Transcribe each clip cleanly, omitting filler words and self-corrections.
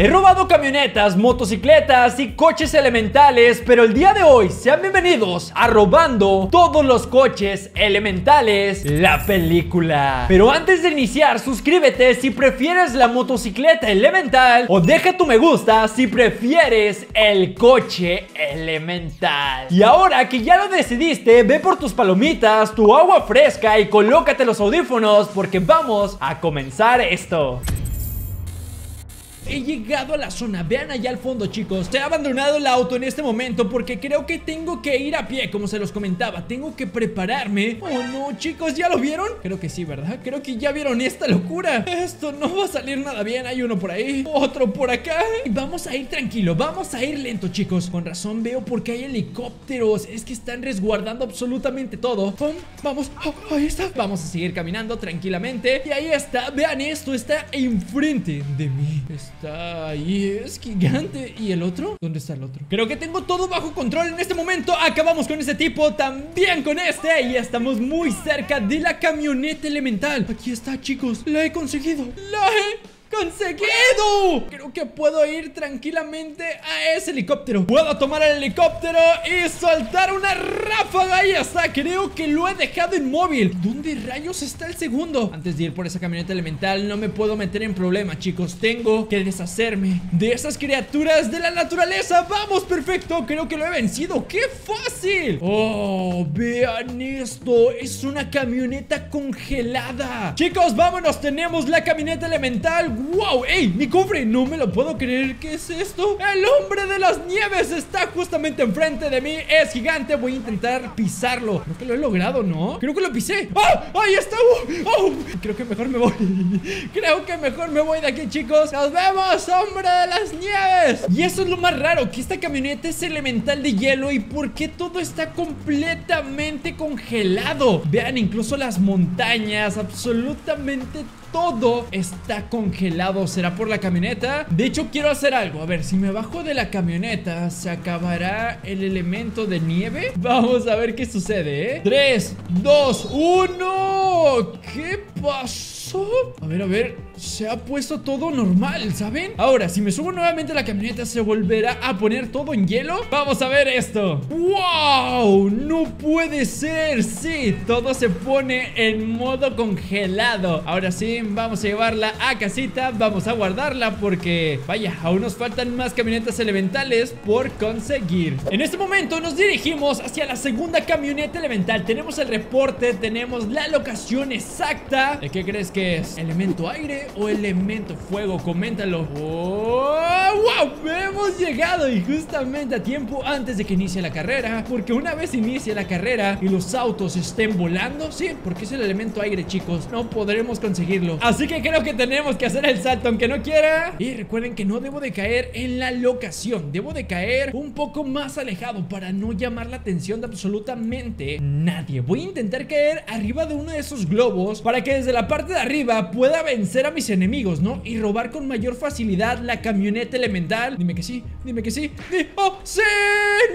He robado camionetas, motocicletas y coches elementales, pero el día de hoy sean bienvenidos a Robando Todos los Coches Elementales, la película. Pero antes de iniciar, suscríbete si prefieres la motocicleta elemental o deja tu me gusta si prefieres el coche elemental. Y ahora que ya lo decidiste, ve por tus palomitas, tu agua fresca y colócate los audífonos porque vamos a comenzar esto. He llegado a la zona, vean allá al fondo, chicos. He abandonado el auto en este momento porque creo que tengo que ir a pie, como se los comentaba. Tengo que prepararme. Oh no, chicos, ¿ya lo vieron? Creo que sí, ¿verdad? Creo que ya vieron esta locura. Esto no va a salir nada bien. Hay uno por ahí, otro por acá. Vamos a ir tranquilo, vamos a ir lento, chicos. Con razón veo porque hay helicópteros. Es que están resguardando absolutamente todo. Vamos, oh, ahí está. Vamos a seguir caminando tranquilamente. Y ahí está, vean esto, está enfrente de mí. Está ahí, es gigante. ¿Y el otro? ¿Dónde está el otro? Creo que tengo todo bajo control en este momento. Acabamos con este tipo, también con este. Y estamos muy cerca de la camioneta elemental. Aquí está, chicos. La he conseguido. ¡Conseguido! Creo que puedo ir tranquilamente a ese helicóptero. Puedo tomar el helicóptero y soltar una ráfaga. Ahí está, creo que lo he dejado inmóvil. ¿Dónde rayos está el segundo? Antes de ir por esa camioneta elemental no me puedo meter en problemas, chicos. Tengo que deshacerme de esas criaturas de la naturaleza. ¡Vamos! ¡Perfecto! Creo que lo he vencido. ¡Qué fácil! ¡Oh! Vean esto. Es una camioneta congelada. Chicos, vámonos. Tenemos la camioneta elemental. ¡Wow! ¡Ey! ¡Mi cofre! ¡No me lo puedo creer! ¿Qué es esto? ¡El hombre de las nieves está justamente enfrente de mí! ¡Es gigante! Voy a intentar pisarlo. Creo que lo he logrado, ¿no? Creo que lo pisé. ¡Oh! ¡Ahí está! ¡Oh! Creo que mejor me voy. Creo que mejor me voy de aquí, chicos. ¡Nos vemos, hombre de las nieves! Y eso es lo más raro, que esta camioneta es elemental de hielo. ¿Y por qué todo está completamente congelado? Vean, incluso las montañas. Absolutamente todo está congelado. ¿Será por la camioneta? De hecho, quiero hacer algo. A ver, si me bajo de la camioneta, ¿se acabará el elemento de nieve? Vamos a ver qué sucede, ¿eh? 3, 2, 1. ¿Qué pasó? A ver, se ha puesto todo normal, ¿saben? Ahora, si me subo nuevamente a la camioneta, ¿se volverá a poner todo en hielo? Vamos a ver esto. ¡Wow! ¡No puede ser! Sí, todo se pone en modo congelado. Ahora sí, vamos a llevarla a casita. Vamos a guardarla porque, vaya, aún nos faltan más camionetas elementales por conseguir. En este momento nos dirigimos hacia la segunda camioneta elemental. Tenemos el reporte, tenemos la locación exacta. ¿De qué crees que es? ¿Elemento aire o elemento fuego? Coméntalo. ¡Oh! ¡Wow! Hemos llegado y justamente a tiempo antes de que inicie la carrera. Porque una vez inicie la carrera y los autos estén volando, sí, porque es el elemento aire, chicos, no podremos conseguirlo. Así que creo que tenemos que hacer el salto aunque no quiera. Y recuerden que no debo de caer en la locación. Debo de caer un poco más alejado para no llamar la atención de absolutamente nadie. Voy a intentar caer arriba de uno de esos globos para que desde la parte de arriba pueda vencer a mis enemigos, ¿no? Y robar con mayor facilidad la camioneta elemental. Dime que sí, dime que sí. ¡Oh, sí!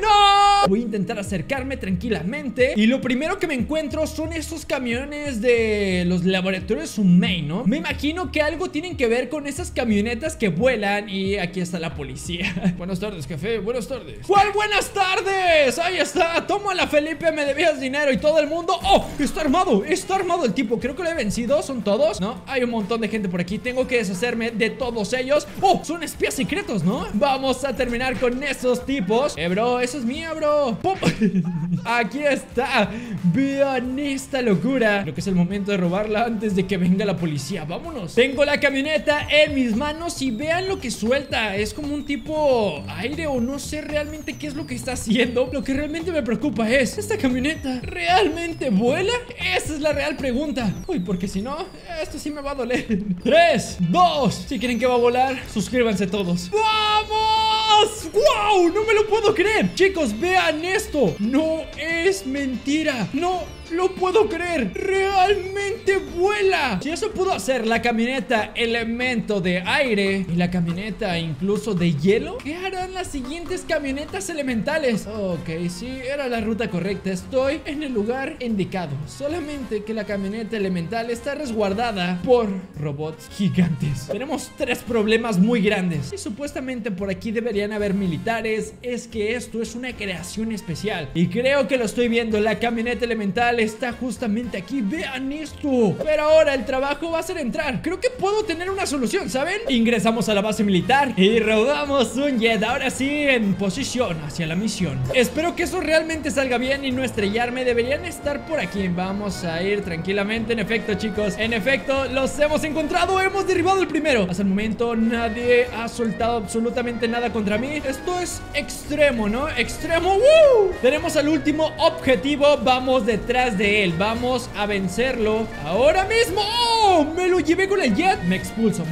¡No! Voy a intentar acercarme tranquilamente. Y lo primero que me encuentro son esos camiones de los laboratorios Sumain, ¿no? Me imagino que algo tienen que ver con esas camionetas que vuelan. Y aquí está la policía. Buenas tardes, jefe, buenas tardes. ¿Cuál buenas tardes? Ahí está, tómala, Felipe, me debías dinero. Y todo el mundo, oh, está armado el tipo. Creo que lo he vencido, ¿son todos? No, hay un montón de gente por aquí, tengo que deshacerme de todos ellos. Oh, son espías secretos, ¿no? Vamos a terminar con esos tipos. Bro, eso es mía, bro. ¡Pum! Aquí está. Vean esta locura. Creo que es el momento de robarla antes de que venga la policía. Vámonos. Tengo la camioneta en mis manos y vean lo que suelta. Es como un tipo aire o no sé realmente qué es lo que está haciendo. Lo que realmente me preocupa es, ¿esta camioneta realmente vuela? Esa es la real pregunta. Uy, porque si no, esto sí me va a doler. 3, 2, si creen que va a volar, suscríbanse todos. ¡Vamos! ¡Wow! No me lo puedo creer. Chicos, vean esto. No es mentira. No ¡Lo puedo creer! ¡Realmente vuela! Si eso pudo hacer la camioneta elemento de aire y la camioneta incluso de hielo, ¿qué harán las siguientes camionetas elementales? Ok, sí, era la ruta correcta. Estoy en el lugar indicado. Solamente que la camioneta elemental está resguardada por robots gigantes. Tenemos tres problemas muy grandes. Y supuestamente por aquí deberían haber militares. Es que esto es una creación especial. Y creo que lo estoy viendo. La camioneta elemental está justamente aquí. Vean esto. Pero ahora el trabajo va a ser entrar. Creo que puedo tener una solución, ¿saben? Ingresamos a la base militar y robamos un jet. Ahora sí, en posición hacia la misión. Espero que eso realmente salga bien y no estrellarme. Deberían estar por aquí. Vamos a ir tranquilamente. En efecto, chicos, en efecto, los hemos encontrado. Hemos derribado el primero. Hasta el momento nadie ha soltado absolutamente nada contra mí. Esto es extremo, ¿no? Extremo. ¡Woo! Tenemos al último objetivo. Vamos detrás de él. Vamos a vencerlo ahora mismo. ¡Oh! Me lo llevé con el jet. Me expulso.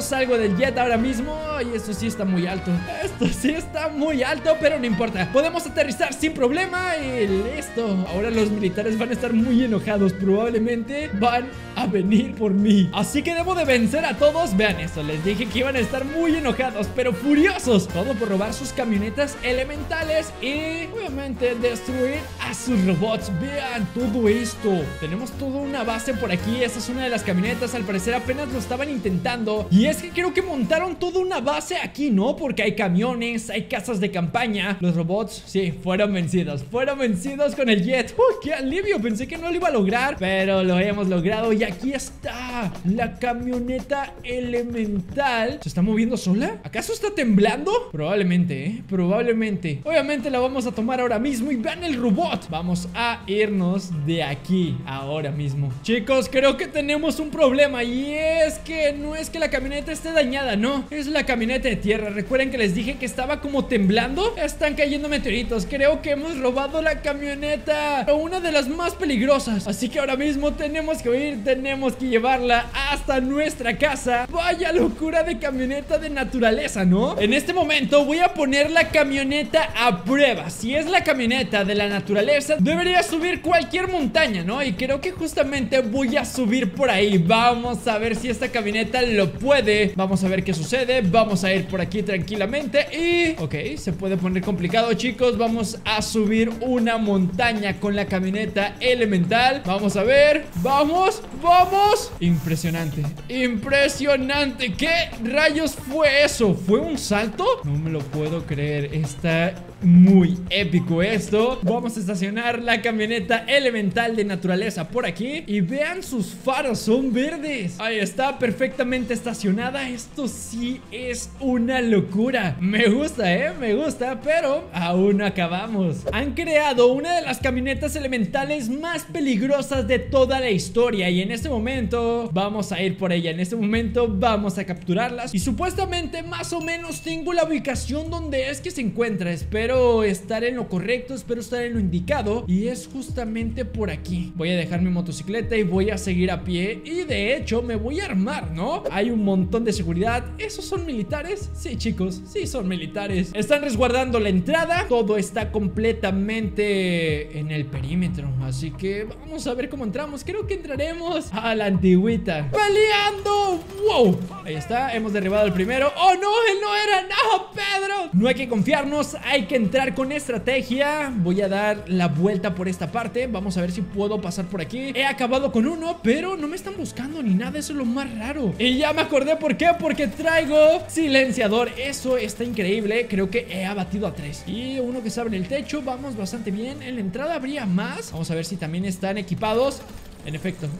Salgo del jet ahora mismo. Y eso sí está muy alto. Esto sí está muy alto, pero no importa. Podemos aterrizar sin problema y listo. Ahora los militares van a estar muy enojados. Probablemente van a venir por mí. Así que debo de vencer a todos. Vean eso, les dije que iban a estar muy enojados, pero furiosos. Todo por robar sus camionetas elementales y obviamente destruir a sus robots. Vean todo esto. Tenemos toda una base por aquí. Esta es una de las camionetas. Al parecer apenas lo estaban intentando. Y es que creo que montaron toda una base aquí, ¿no? Porque hay camiones, hay casas de campaña. Los robots, sí, fueron vencidos. Fueron vencidos con el jet. ¡Oh, qué alivio! Pensé que no lo iba a lograr, pero lo hemos logrado. Y aquí está la camioneta elemental. ¿Se está moviendo sola? ¿Acaso está temblando? Probablemente, ¿eh? Probablemente. Obviamente la vamos a tomar ahora mismo. Y vean el robot. Vamos a irnos de aquí ahora mismo. Chicos, creo que tenemos un problema. Y es que no es que la camioneta esté dañada, no. Es la camioneta de tierra. Recuerden que les dije que estaba como temblando. Están cayendo meteoritos. Creo que hemos robado la camioneta, una de las más peligrosas. Así que ahora mismo tenemos que huir. Tenemos que llevarla hasta nuestra casa. Vaya locura de camioneta de naturaleza, ¿no? En este momento voy a poner la camioneta a prueba. Si es la camioneta de la naturaleza, debería subir cualquier montaña, ¿no? Y creo que justamente voy a subir por ahí. Vamos a ver si esta camioneta lo puede. Vamos a ver qué sucede. Vamos a ir por aquí tranquilamente y... ok, se puede poner complicado, chicos. Vamos a subir una montaña con la camioneta elemental. Vamos a ver. ¡Vamos! ¡Vamos! Impresionante. ¡Impresionante! ¿Qué rayos fue eso? ¿Fue un salto? No me lo puedo creer. Está muy épico esto. Vamos a estacionar la camioneta elemental de naturaleza por aquí. Y vean, sus faros son verdes. Ahí está, perfectamente estacionada. Esto sí es una locura. Me gusta, me gusta. Pero aún no acabamos. Han creado una de las camionetas elementales más peligrosas de toda la historia. Y en este momento vamos a ir por ella. En este momento vamos a capturarlas. Y supuestamente más o menos tengo la ubicación donde es que se encuentra. Espero estar en lo correcto, espero estar en lo indicado. Y es justamente por aquí. Voy a dejar mi motocicleta y voy a seguir a pie. Y de hecho me voy a armar, ¿no? Hay un montón de seguridad. ¿Esos son militares? Sí, chicos, sí son militares. Están resguardando la entrada. Todo está completamente en el perímetro. Así que vamos a ver cómo entramos. Creo que entraremos a la antigüita. ¡Peleando! ¡Wow! Ahí está, hemos derribado el primero. ¡Oh, no! ¡Él no era! ¡No, Pedro! No hay que confiarnos, hay que entrar con estrategia. Voy a dar la vuelta por esta parte. Vamos a ver si puedo pasar por aquí. He acabado con uno, pero no me están buscando ni nada. Eso es lo más raro. Y ya me acordé por qué. Porque traigo silenciador. Eso está increíble. Creo que he abatido a tres. Y uno que se abre en el techo. Vamos bastante bien. En la entrada habría más. Vamos a ver si también están equipados.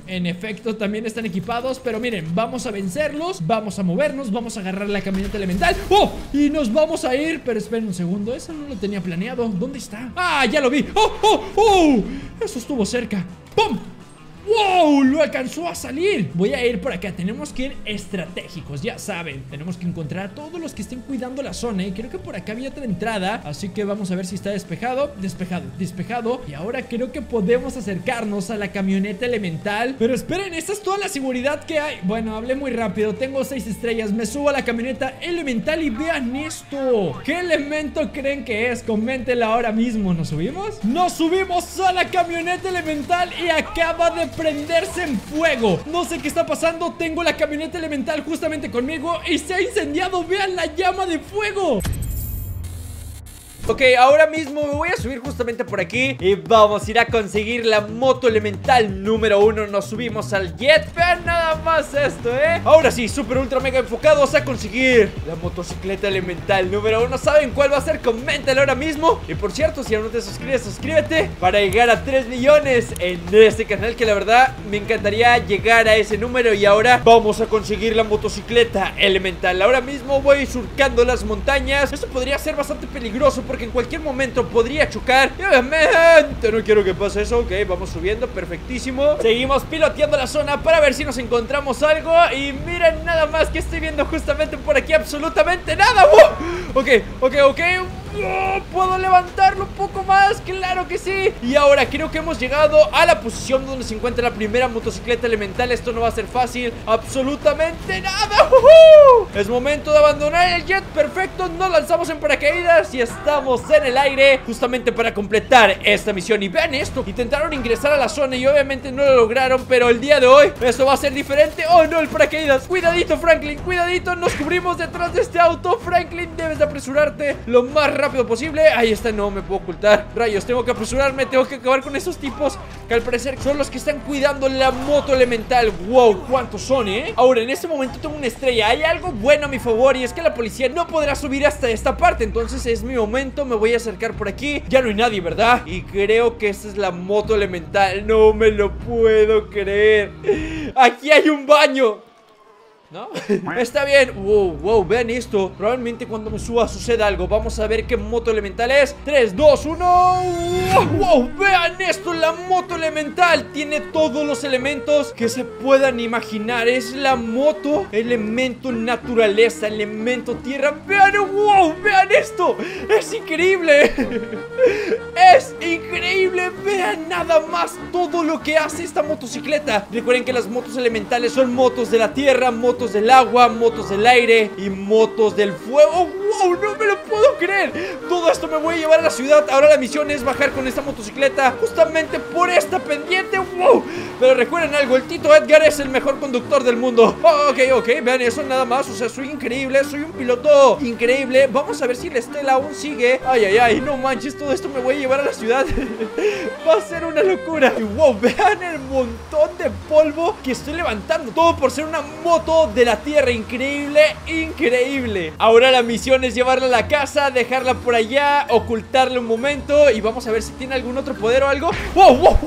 En efecto, también están equipados. Pero miren, vamos a vencerlos. Vamos a movernos, vamos a agarrar la camioneta elemental. ¡Oh! Y nos vamos a ir. Pero esperen un segundo, eso no lo tenía planeado. ¿Dónde está? ¡Ah, ya lo vi! ¡Oh, oh, oh! Eso estuvo cerca. ¡Pum! ¡Wow! ¡Lo alcanzó a salir! Voy a ir por acá, tenemos que ir estratégicos, ya saben. Tenemos que encontrar a todos los que estén cuidando la zona. Y creo que por acá había otra entrada, así que vamos a ver si está despejado. Despejado, despejado. Y ahora creo que podemos acercarnos a la camioneta elemental. Pero esperen, esta es toda la seguridad que hay. Bueno, hablé muy rápido, tengo 6 estrellas. Me subo a la camioneta elemental y vean esto. ¿Qué elemento creen que es? Coméntenlo ahora mismo. ¿Nos subimos? Nos subimos a la camioneta elemental y acaba de prenderse en fuego. No sé qué está pasando, tengo la camioneta elemental justamente conmigo y se ha incendiado. Vean la llama de fuego. Ok, ahora mismo me voy a subir justamente por aquí y vamos a ir a conseguir la moto elemental número 1. Nos subimos al jet. Vean nada más esto, ahora sí, super ultra mega enfocados a conseguir la motocicleta elemental número 1. ¿Saben cuál va a ser? Coméntalo ahora mismo. Y por cierto, si aún no te suscribes, suscríbete para llegar a 3 millones en este canal, que la verdad me encantaría llegar a ese número. Y ahora vamos a conseguir la motocicleta elemental. Ahora mismo voy surcando las montañas. Esto podría ser bastante peligroso porque en cualquier momento podría chocar. Y obviamente no quiero que pase eso. Ok, vamos subiendo, perfectísimo. Seguimos piloteando la zona para ver si nos encontramos algo. Y miren nada más que estoy viendo justamente por aquí. Absolutamente nada. ¡Oh! Ok, ok, ok. Oh, ¿puedo levantarlo un poco más? Claro que sí. Y ahora creo que hemos llegado a la posición donde se encuentra la primera motocicleta elemental. Esto no va a ser fácil. Absolutamente nada. Es momento de abandonar el jet. Perfecto, nos lanzamos en paracaídas y estamos en el aire justamente para completar esta misión. Y vean esto, intentaron ingresar a la zona y obviamente no lo lograron, pero el día de hoy esto va a ser diferente. Oh no, el paracaídas. Cuidadito, Franklin, cuidadito. Nos cubrimos detrás de este auto. Franklin, debes de apresurarte lo más rápido posible. Ahí está, no me puedo ocultar. Rayos, tengo que apresurarme, tengo que acabar con esos tipos que al parecer son los que están cuidando la moto elemental. Wow, cuántos son, ahora en este momento tengo una estrella. Hay algo bueno a mi favor y es que la policía no podrá subir hasta esta parte, entonces es mi momento. Me voy a acercar por aquí, ya no hay nadie, ¿verdad? Y creo que esta es la moto elemental. No me lo puedo creer. Aquí hay un baño, ¿no? Está bien. Wow, wow, vean esto. Probablemente cuando me suba suceda algo. Vamos a ver qué moto elemental es. 3, 2, 1. Wow, wow, vean esto. La moto elemental tiene todos los elementos que se puedan imaginar. Es la moto elemento naturaleza, elemento tierra. Vean, wow, vean esto. Es increíble. Es increíble. Vean nada más todo lo que hace esta motocicleta. Recuerden que las motos elementales son motos de la tierra, motos del agua, motos del aire y motos del fuego. ¡Wow! No me lo puedo creer. Todo esto me voy a llevar a la ciudad. Ahora la misión es bajar con esta motocicleta justamente por esta pendiente. ¡Wow! Pero recuerden algo, el Tito Edgar es el mejor conductor del mundo. Oh, ok, ok, vean eso nada más. O sea, soy increíble, soy un piloto increíble. Vamos a ver si la estela aún sigue. Ay, ay, ay, no manches, todo esto me voy a llevar a la ciudad. Va a ser una locura. Y wow, vean el montón de polvo que estoy levantando. Todo por ser una moto de la tierra. Increíble, increíble. Ahora la misión es llevarla a la casa, dejarla por allá, ocultarla un momento y vamos a ver si tiene algún otro poder o algo. ¡Wow, wow!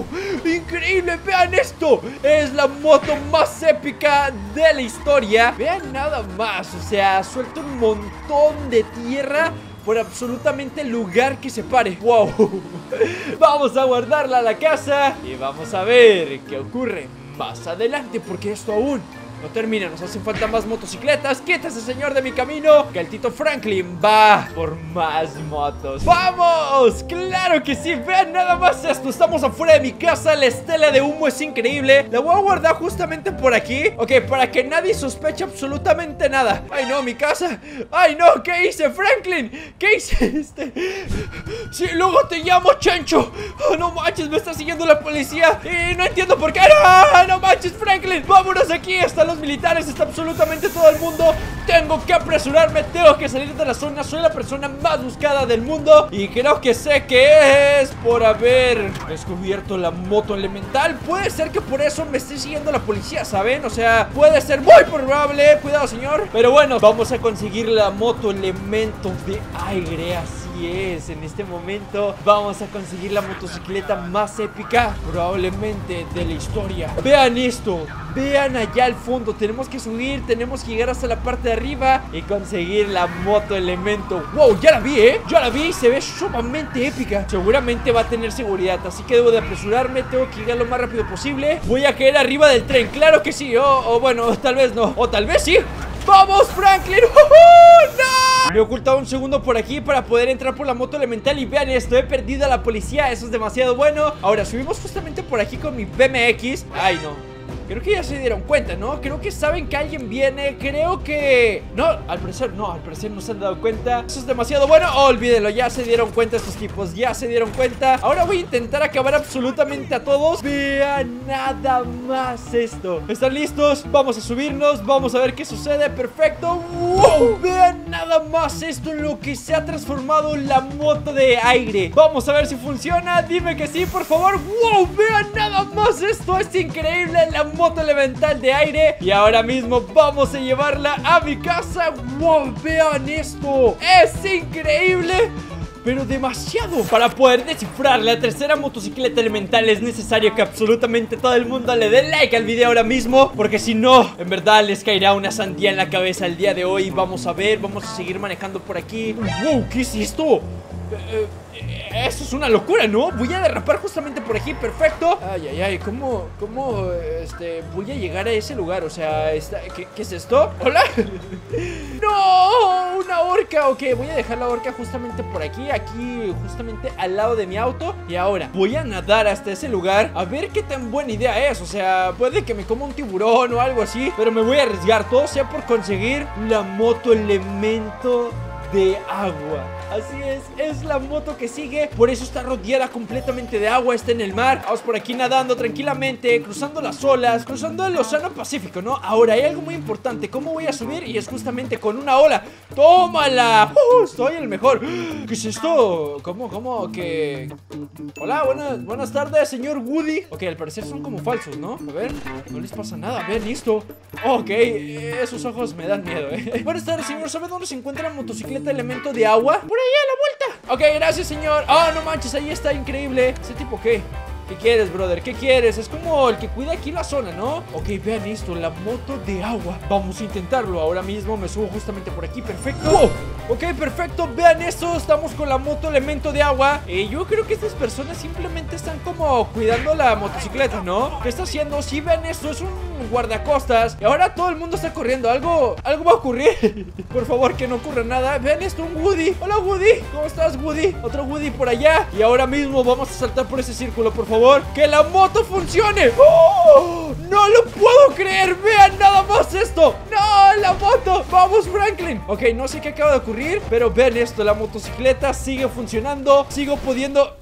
Increíble, vean esto. Es la moto más épica de la historia. Vean nada más, o sea, suelta un montón de tierra por absolutamente el lugar que se pare. ¡Wow! Vamos a guardarla a la casa y vamos a ver qué ocurre más adelante, porque esto aún no termina, nos hacen falta más motocicletas. Quítese, señor, de mi camino, que el Tito Franklin va por más motos. ¡Vamos! ¡Claro que sí! Vean nada más esto, estamos afuera de mi casa. La estela de humo es increíble. La voy a guardar justamente por aquí. Ok, para que nadie sospeche absolutamente nada. ¡Ay no, mi casa! ¡Ay no! ¿Qué hice, Franklin? ¿Qué hiciste? Sí, luego te llamo, chancho. Oh, no manches, me está siguiendo la policía y no entiendo por qué. ¡No, no manches, Franklin! ¡Vámonos aquí! Está los militares, está absolutamente todo el mundo. Tengo que apresurarme, tengo que salir de la zona. Soy la persona más buscada del mundo y creo que sé que es por haber descubierto la moto elemental. Puede ser que por eso me esté siguiendo la policía, ¿saben? O sea, puede ser muy probable. Cuidado, señor. Pero bueno, vamos a conseguir la moto elemento de aire así. Así es, en este momento vamos a conseguir la motocicleta más épica probablemente de la historia. Vean esto, vean allá al fondo. Tenemos que subir, tenemos que llegar hasta la parte de arriba y conseguir la moto elemento. Wow, ya la vi, ya la vi, se ve sumamente épica. Seguramente va a tener seguridad, así que debo de apresurarme. Tengo que llegar lo más rápido posible. Voy a caer arriba del tren, claro que sí. O bueno, tal vez no, o tal vez sí. ¡Vamos, Franklin! ¡No! Me he ocultado un segundo por aquí para poder entrar por la moto elemental. Y vean esto, he perdido a la policía. Eso es demasiado bueno. Ahora, subimos justamente por aquí con mi BMX. Ay, no. Creo que ya se dieron cuenta, ¿no? Creo que saben que alguien viene. Creo que... No, al parecer no. Al parecer no se han dado cuenta. Eso es demasiado bueno. Olvídenlo, ya se dieron cuenta estos tipos. Ya se dieron cuenta. Ahora voy a intentar acabar absolutamente a todos. Vean nada más esto. ¿Están listos? Vamos a subirnos. Vamos a ver qué sucede. Perfecto. ¡Wow! Vean nada más esto en lo que se ha transformado la moto de aire. Vamos a ver si funciona. Dime que sí, por favor. ¡Wow! Vean nada más esto. Es increíble la moto. Moto elemental de aire. Y ahora mismo vamos a llevarla a mi casa. ¡Wow! Vean esto. Es increíble, pero demasiado. Para poder descifrar la tercera motocicleta elemental es necesario que absolutamente todo el mundo le dé like al video ahora mismo, porque si no, en verdad les caerá una sandía en la cabeza el día de hoy. Vamos a ver, vamos a seguir manejando por aquí. ¡Wow! ¿Qué es esto? Eso es una locura, ¿no? Voy a derrapar justamente por aquí, perfecto. Ay, ay, ay, ¿cómo voy a llegar a ese lugar? O sea, ¿qué es esto? ¿Hola? ¡No! ¡Una horca! Ok, voy a dejar la horca justamente por aquí. Aquí, justamente al lado de mi auto. Y ahora, voy a nadar hasta ese lugar. A ver qué tan buena idea es. O sea, puede que me coma un tiburón o algo así, pero me voy a arriesgar. Todo sea por conseguir la moto elemento de agua. Así es la moto que sigue. Por eso está rodeada completamente de agua. Está en el mar. Vamos por aquí nadando tranquilamente, cruzando las olas, cruzando el océano Pacífico, ¿no? Ahora hay algo muy importante. ¿Cómo voy a subir? Y es justamente con una ola. ¡Tómala! Soy el mejor. ¿Qué es esto? ¿Cómo? ¿Qué? Hola, buenas tardes, señor Woody. Ok, al parecer son como falsos, ¿no? A ver, no les pasa nada. A ver, listo. Ok, esos ojos me dan miedo, Buenas tardes, señor. ¿Sabe dónde se encuentra la motocicleta elemento de agua? Por ahí a la vuelta. Ok, gracias, señor. Ah, no manches, ahí está, increíble. ¿Ese tipo qué? ¿Qué quieres, brother? ¿Qué quieres? Es como el que cuida aquí la zona, ¿no? Ok, vean esto, la moto de agua. Vamos a intentarlo ahora mismo. Me subo justamente por aquí, perfecto. ¡Wow! Ok, perfecto, vean eso, estamos con la moto elemento de agua. Yo creo que estas personas simplemente están como cuidando la motocicleta, ¿no? ¿Qué está haciendo? Sí, vean esto, es un guardacostas. Y ahora todo el mundo está corriendo, algo va a ocurrir. Por favor, que no ocurra nada. Vean esto, un Woody. Hola, Woody, ¿cómo estás, Woody? Otro Woody por allá. Y ahora mismo vamos a saltar por ese círculo, por favor. ¡Que la moto funcione! ¡Oh! ¡No lo puedo creer! ¡Vean nada más esto! ¡No, la moto! ¡Vamos, Franklin! Ok, no sé qué acaba de ocurrir, pero vean esto, la motocicleta sigue funcionando. Sigo pudiendo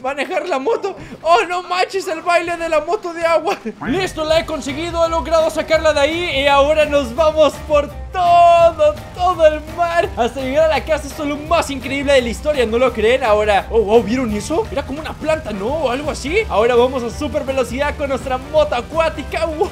manejar la moto. Oh, no manches, el baile de la moto de agua. Listo, la he conseguido, he logrado sacarla de ahí. Y ahora nos vamos por todo el mar hasta llegar a la casa. Esto es lo más increíble de la historia, ¿no lo creen? Ahora, oh, ¿vieron eso? Era como una planta, ¿no? O algo así. Ahora vamos a super velocidad con nuestra moto acuática. Wow.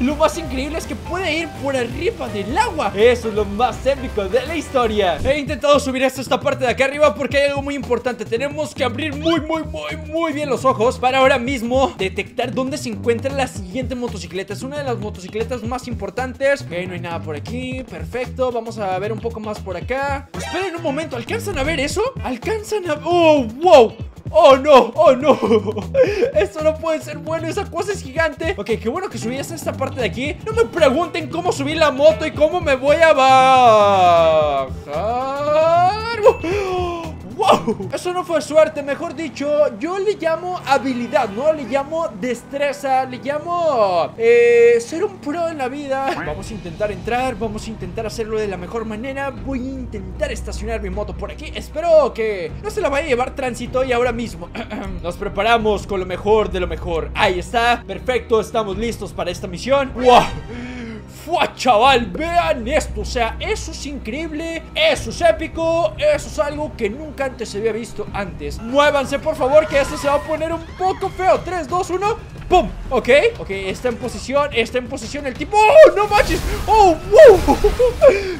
Lo más increíble es que puede ir por arriba del agua. Eso es lo más épico de la historia. He intentado subir hasta esta parte de acá arriba porque hay algo muy importante. Tenemos que abrir muy bien los ojos para ahora mismo detectar dónde se encuentra la siguiente motocicleta. Es una de las motocicletas más importantes. Ok, no hay nada por aquí, perfecto. Vamos a ver un poco más por acá. Esperen un momento, ¿alcanzan a ver eso? ¿Alcanzan a...? ¡Oh, wow! ¡Oh, no! ¡Oh, no! Esto no puede ser bueno, esa cosa es gigante. Ok, qué bueno que subí hasta esta parte de aquí. No me pregunten cómo subí la moto y cómo me voy a bajar. ¡Wow! Eso no fue suerte, mejor dicho, yo le llamo habilidad, ¿no? Le llamo destreza, le llamo ser un pro en la vida. Vamos a intentar entrar, vamos a intentar hacerlo de la mejor manera. Voy a intentar estacionar mi moto por aquí. Espero que no se la vaya a llevar tránsito. Y ahora mismo nos preparamos con lo mejor de lo mejor. Ahí está, perfecto, estamos listos para esta misión. ¡Wow! ¡Fua, chaval! Vean esto, o sea, eso es increíble, eso es épico, eso es algo que nunca antes se había visto antes. Muévanse, por favor, que esto se va a poner un poco feo. 3, 2, 1... ¡Pum! Ok, ok, está en posición el tipo. ¡Oh, no manches! ¡Oh, wow!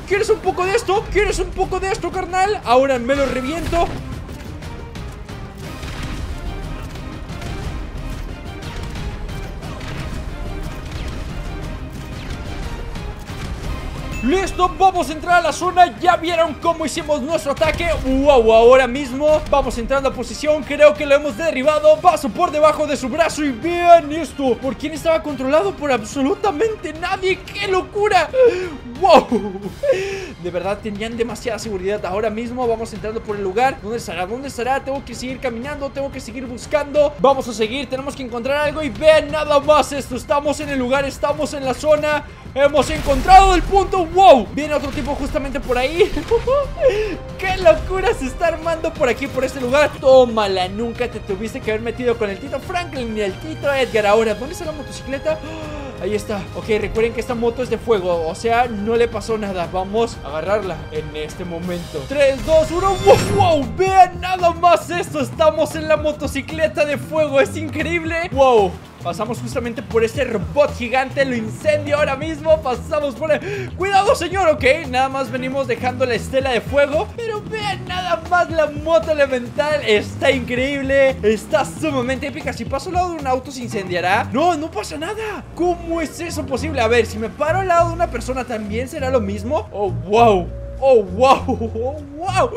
¿Quieres un poco de esto? ¿Quieres un poco de esto, carnal? Ahora me lo reviento. Listo, vamos a entrar a la zona. Ya vieron cómo hicimos nuestro ataque. Wow, ahora mismo vamos entrando a posición. Creo que lo hemos derribado. Paso por debajo de su brazo y vean esto. ¿Por quién estaba controlado? Por absolutamente nadie. ¡Qué locura! Wow, de verdad tenían demasiada seguridad. Ahora mismo vamos entrando por el lugar. ¿Dónde estará? ¿Dónde estará? Tengo que seguir caminando, tengo que seguir buscando. Vamos a seguir, tenemos que encontrar algo. Y vean nada más esto, estamos en el lugar, estamos en la zona. Hemos encontrado el punto. ¡Wow! Viene otro tipo justamente por ahí. ¡Qué locura se está armando por aquí, por este lugar! ¡Tómala! Nunca te tuviste que haber metido con el Tito Franklin ni el Tito Edgar. Ahora, ¿dónde está la motocicleta? Ahí está. Ok, recuerden que esta moto es de fuego. O sea, no le pasó nada. Vamos a agarrarla en este momento. 3, 2, 1. ¡Wow! ¡Wow! ¡Vean nada más esto! Estamos en la motocicleta de fuego. ¡Es increíble! ¡Wow! Pasamos justamente por ese robot gigante. Lo incendio ahora mismo. Pasamos por el... ¡Cuidado, señor! Ok, nada más venimos dejando la estela de fuego. Pero vean nada más la moto elemental. Está increíble. Está sumamente épica. Si paso al lado de un auto, ¿se incendiará? No, no pasa nada. ¿Cómo es eso posible? A ver, si me paro al lado de una persona, ¿también será lo mismo? ¡Oh, wow! ¡Oh, wow! ¡Oh, wow!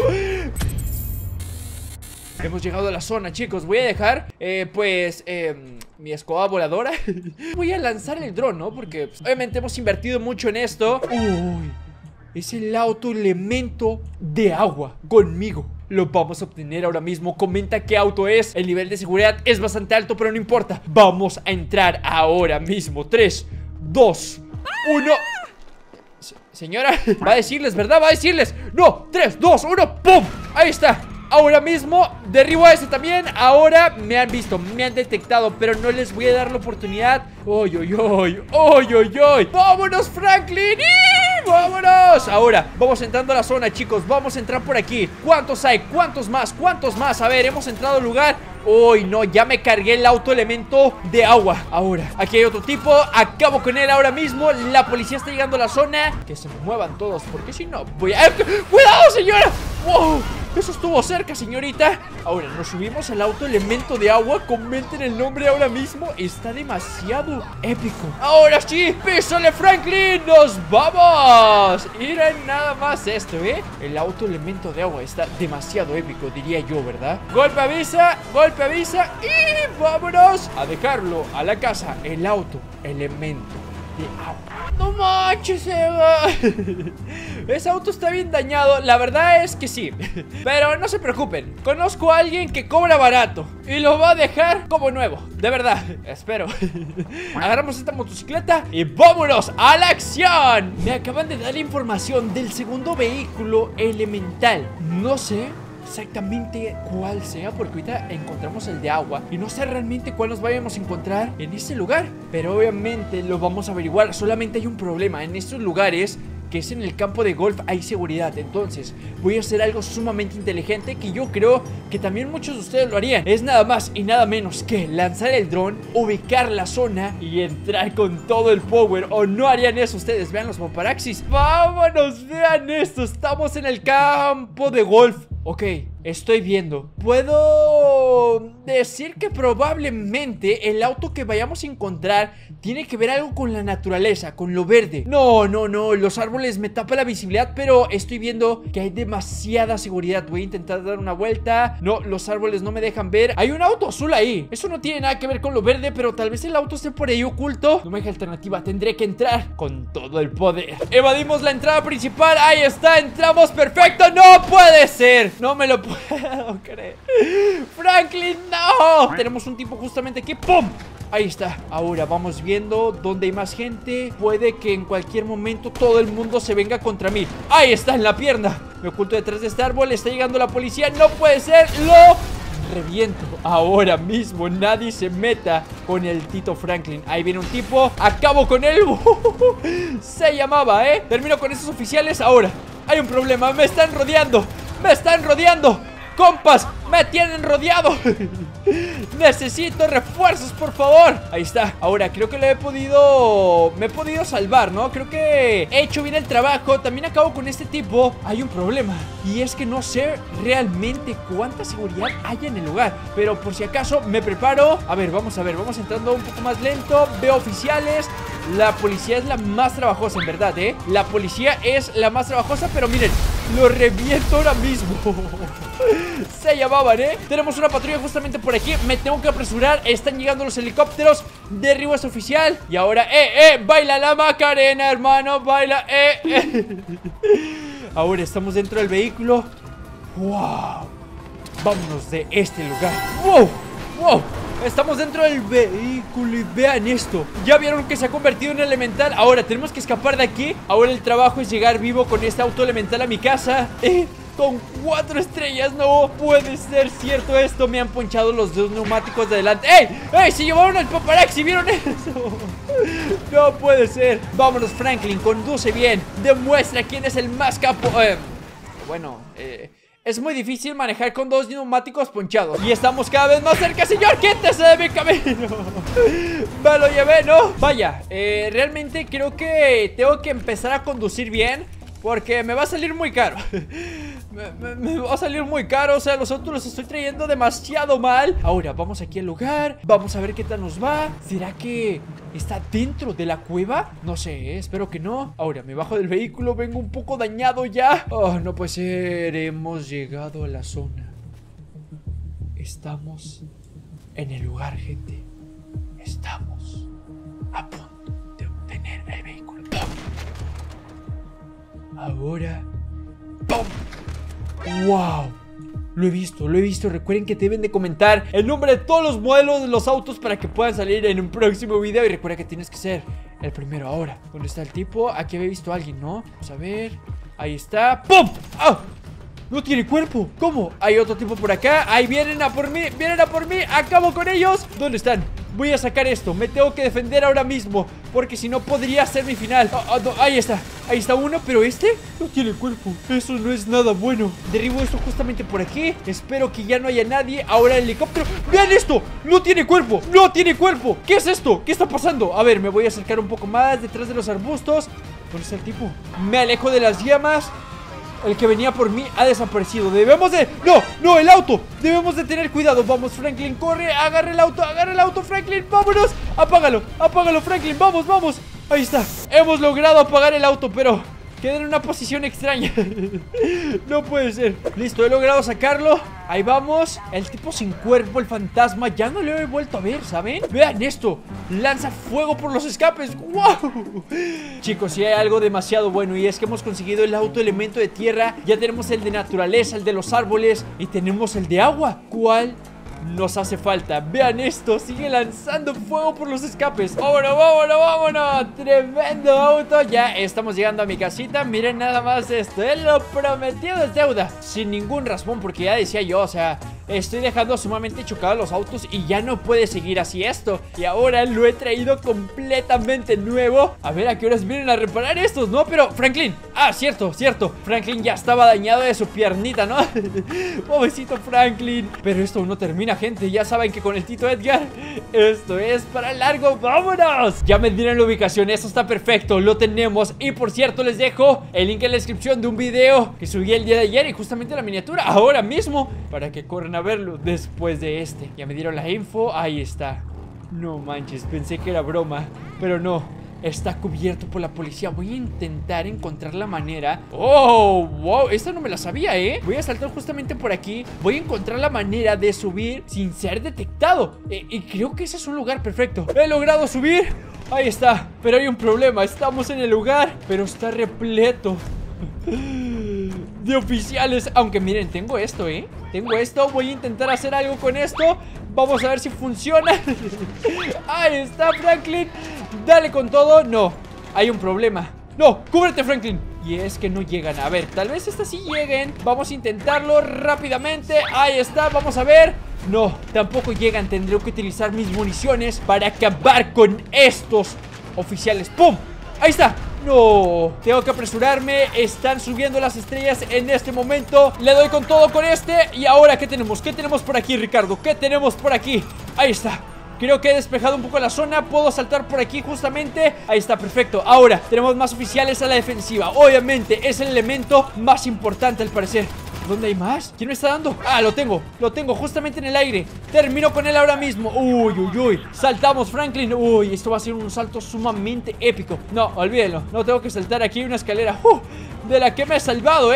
Hemos llegado a la zona, chicos. Voy a dejar, mi escoba voladora. Voy a lanzar el dron, ¿no? Porque pues, obviamente hemos invertido mucho en esto. Uy, es el autoelemento de agua. Conmigo lo vamos a obtener ahora mismo. Comenta qué auto es. El nivel de seguridad es bastante alto, pero no importa. Vamos a entrar ahora mismo. 3, 2, 1... Señora, va a decirles, ¿verdad? Va a decirles. No, 3, 2, 1, ¡pum! Ahí está. Ahora mismo derribo a este también. Ahora me han visto, me han detectado, pero no les voy a dar la oportunidad. ¡Oy, oy, oy! ¡Oy, oy, oy! ¡Vámonos, Franklin! ¡Y vámonos! Ahora, vamos entrando a la zona, chicos. Vamos a entrar por aquí. ¿Cuántos hay? ¿Cuántos más? ¿Cuántos más? A ver, hemos entrado al lugar. ¡Uy, no! Ya me cargué el autoelemento de agua. Ahora, aquí hay otro tipo. Acabo con él ahora mismo. La policía está llegando a la zona. Que se muevan todos, porque si no voy a... ¡Cuidado, señora! ¡Wow! Eso estuvo cerca, señorita. Ahora, nos subimos al auto elemento de agua. Comenten el nombre ahora mismo. Está demasiado épico. Ahora sí, písale, Franklin. ¡Nos vamos! Miren nada más esto, ¿eh? El auto elemento de agua está demasiado épico, diría yo, ¿verdad? Golpe avisa, golpe avisa. Y vámonos a dejarlo a la casa. El auto elemento de agua. ¡No manches, Eva! Ese auto está bien dañado. La verdad es que sí. Pero no se preocupen. Conozco a alguien que cobra barato y lo va a dejar como nuevo. De verdad, espero. Agarramos esta motocicleta y vámonos a la acción. Me acaban de dar información del segundo vehículo elemental. No sé exactamente cuál sea, porque ahorita encontramos el de agua y no sé realmente cuál nos vayamos a encontrar en este lugar, pero obviamente lo vamos a averiguar. Solamente hay un problema en estos lugares, que es en el campo de golf, hay seguridad. Entonces voy a hacer algo sumamente inteligente que yo creo que también muchos de ustedes lo harían. Es nada más y nada menos que lanzar el dron, ubicar la zona y entrar con todo el power. ¿O no harían eso ustedes? Vean los paparaxis. ¡Vámonos! Vean esto, estamos en el campo de golf. Ok, estoy viendo. Puedo decir que probablemente el auto que vayamos a encontrar tiene que ver algo con la naturaleza, con lo verde. No, no, no, los árboles me tapan la visibilidad, pero estoy viendo que hay demasiada seguridad. Voy a intentar dar una vuelta. No, los árboles no me dejan ver. Hay un auto azul ahí. Eso no tiene nada que ver con lo verde, pero tal vez el auto esté por ahí oculto. No me deja alternativa, tendré que entrar con todo el poder. Evadimos la entrada principal. Ahí está, entramos perfecto. ¡No puede ser! No me lo puedo creer. Franklin, no. Tenemos un tipo justamente aquí. ¡Pum! Ahí está. Ahora vamos viendo dónde hay más gente. Puede que en cualquier momento todo el mundo se venga contra mí. Ahí está, en la pierna. Me oculto detrás de este árbol. Está llegando la policía. No puede ser. Lo reviento ahora mismo. Nadie se meta con el Tito Franklin. Ahí viene un tipo. Acabo con él. Se llamaba, ¿eh? Termino con esos oficiales. Ahora hay un problema. Me están rodeando. ¡Me están rodeando! ¡Compas! ¡Me tienen rodeado! Necesito refuerzos, por favor. Ahí está. Ahora, creo que me he podido salvar, ¿no? Creo que he hecho bien el trabajo. También acabo con este tipo. Hay un problema, y es que no sé realmente cuánta seguridad hay en el lugar, pero por si acaso me preparo. A ver, vamos a ver. Vamos entrando un poco más lento. Veo oficiales. La policía es la más trabajosa, en verdad, ¿eh? La policía es la más trabajosa, pero miren, lo reviento ahora mismo. Se llamaban, ¿eh? Tenemos una patrulla justamente por aquí. Me tengo que apresurar. Están llegando los helicópteros. Derribo a ese oficial. Y ahora, baila la Macarena, hermano. Baila, Ahora estamos dentro del vehículo. ¡Wow! Vámonos de este lugar. ¡Wow! ¡Wow! Estamos dentro del vehículo y vean esto. Ya vieron que se ha convertido en elemental. Ahora tenemos que escapar de aquí. Ahora el trabajo es llegar vivo con este auto elemental a mi casa. Con 4 estrellas, no puede ser cierto esto. Me han ponchado los 2 neumáticos de adelante. ¡Ey! Se llevaron al paparazzi, ¿vieron eso? No puede ser. Vámonos, Franklin, conduce bien. Demuestra quién es el más capo. Es muy difícil manejar con 2 neumáticos ponchados. Y estamos cada vez más cerca. Señor, quítese de mi camino. Me lo llevé, ¿no? Vaya, realmente creo que tengo que empezar a conducir bien, porque me va a salir muy caro. Me va a salir muy caro. O sea, los autos los estoy trayendo demasiado mal. Ahora, vamos aquí al lugar. Vamos a ver qué tal nos va. ¿Será que está dentro de la cueva? No sé, espero que no. Ahora, me bajo del vehículo. Vengo un poco dañado ya. Oh, no puede ser. Hemos llegado a la zona. Estamos en el lugar, gente. Estamos a punto de obtener el vehículo. ¡Pum! Ahora, ¡pum! ¡Wow! Lo he visto. Recuerden que deben de comentar el nombre de todos los modelos de los autos para que puedan salir en un próximo video. Y recuerda que tienes que ser el primero. Ahora, ¿dónde está el tipo? Aquí había visto a alguien, ¿no? Vamos a ver. Ahí está. ¡Pum! ¡Ah! ¡No tiene cuerpo! ¿Cómo? Hay otro tipo por acá. ¡Ahí vienen a por mí! ¡Vienen a por mí! ¡Acabo con ellos! ¿Dónde están? Voy a sacar esto. Me tengo que defender ahora mismo, porque si no podría ser mi final. No, ahí está. Ahí está uno, pero este no tiene cuerpo. Eso no es nada bueno. Derribo esto justamente por aquí. Espero que ya no haya nadie. Ahora el helicóptero. ¡Vean esto! ¡No tiene cuerpo! ¡No tiene cuerpo! ¿Qué es esto? ¿Qué está pasando? A ver, me voy a acercar un poco más detrás de los arbustos. ¿Dónde está el tipo? Me alejo de las llamas. El que venía por mí ha desaparecido. Debemos de... ¡No! ¡No! ¡El auto! Debemos de tener cuidado. Vamos, Franklin, corre. Agarra el auto. Agarra el auto, Franklin. ¡Vámonos! Apágalo. Apágalo, Franklin. Vamos, vamos. Ahí está. Hemos logrado apagar el auto, pero quedé en una posición extraña. No puede ser. Listo, he logrado sacarlo. Ahí vamos. El tipo sin cuerpo, el fantasma. Ya no lo he vuelto a ver, ¿saben? Vean esto. Lanza fuego por los escapes. ¡Wow! Chicos, sí hay algo demasiado bueno, y es que hemos conseguido el auto elemento de tierra. Ya tenemos el de naturaleza, el de los árboles, y tenemos el de agua. ¿Cuál nos hace falta? Vean esto. Sigue lanzando fuego por los escapes. ¡Vámonos, vámonos, vámonos! Tremendo auto. Ya estamos llegando a mi casita. Miren nada más esto. Lo prometido es deuda. Sin ningún raspón, porque ya decía yo, o sea, estoy dejando sumamente chocados los autos y ya no puede seguir así esto. Y ahora lo he traído completamente nuevo. A ver a qué horas vienen a reparar estos, ¿no? Pero Franklin, cierto, Franklin ya estaba dañado de su piernita, ¿no? Pobrecito Franklin. Pero esto aún no termina, gente. Ya saben que con el Tito Edgar esto es para largo. ¡Vámonos! Ya me dieron la ubicación, eso está perfecto. Lo tenemos. Y por cierto, les dejo el link en la descripción de un video que subí el día de ayer, y justamente la miniatura ahora mismo, para que corran a verlo después de este. Ya me dieron la info, ahí está. No manches, pensé que era broma, pero no, está cubierto por la policía. Voy a intentar encontrar la manera. ¡Oh! ¡Wow! Esta no me la sabía, ¿eh? Voy a saltar justamente por aquí. Voy a encontrar la manera de subir sin ser detectado, y creo que ese es un lugar perfecto. He logrado subir, ahí está. Pero hay un problema, estamos en el lugar, pero está repleto de oficiales. Aunque miren, tengo esto, tengo esto. Voy a intentar hacer algo con esto. Vamos a ver si funciona. Ahí está, Franklin. Dale con todo. No, hay un problema. No, cúbrete, Franklin. Y es que no llegan. A ver, tal vez estas sí lleguen. Vamos a intentarlo rápidamente. Ahí está, vamos a ver. No, tampoco llegan. Tendré que utilizar mis municiones para acabar con estos oficiales. ¡Pum! Ahí está. ¡No! Tengo que apresurarme. Están subiendo las estrellas en este momento. Le doy con todo con este. Y ahora, ¿qué tenemos? ¿Qué tenemos por aquí, Ricardo? ¿Qué tenemos por aquí? Ahí está. Creo que he despejado un poco la zona. Puedo saltar por aquí justamente. Ahí está, perfecto. Ahora, tenemos más oficiales a la defensiva. Obviamente, es el elemento más importante al parecer. ¿Dónde hay más? ¿Quién me está dando? Ah, lo tengo justamente en el aire. Termino con él ahora mismo. Uy, uy, uy. Saltamos, Franklin. Uy, esto va a ser un salto sumamente épico. No, olvídenlo. No tengo que saltar aquí una escalera. De la que me he salvado,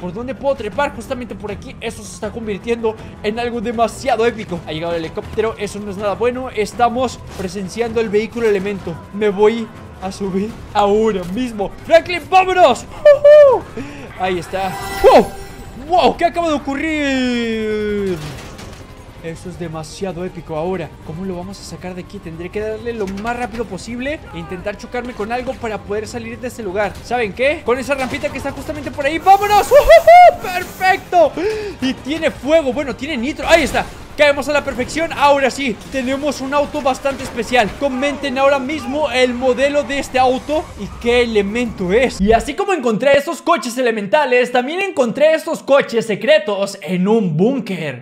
¿Por dónde puedo trepar? Justamente por aquí. Eso se está convirtiendo en algo demasiado épico. Ha llegado el helicóptero. Eso no es nada bueno. Estamos presenciando el vehículo elemento. Me voy a subir ahora mismo. Franklin, vámonos. Ahí está. ¡Wow! ¡Wow! ¿Qué acaba de ocurrir? Eso es demasiado épico ahora. ¿Cómo lo vamos a sacar de aquí? Tendré que darle lo más rápido posible e intentar chocarme con algo para poder salir de este lugar. ¿Saben qué? Con esa rampita que está justamente por ahí. ¡Vámonos! ¡Uh! ¡Perfecto! Y tiene fuego. Bueno, tiene nitro. ¡Ahí está! Caemos a la perfección. Ahora sí, tenemos un auto bastante especial. Comenten ahora mismo el modelo de este auto y qué elemento es. Y así como encontré estos coches elementales, también encontré estos coches secretos en un búnker.